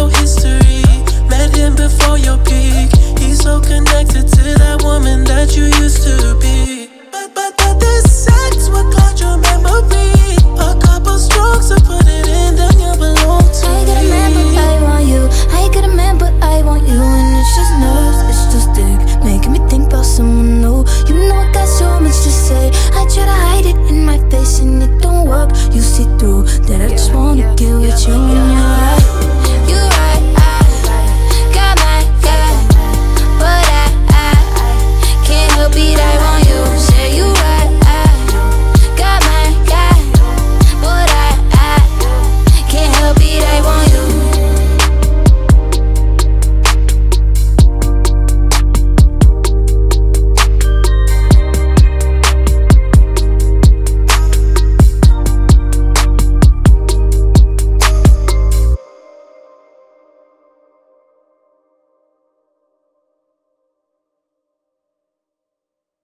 your history, met him before your peak. He's so connected to that woman that you used to be.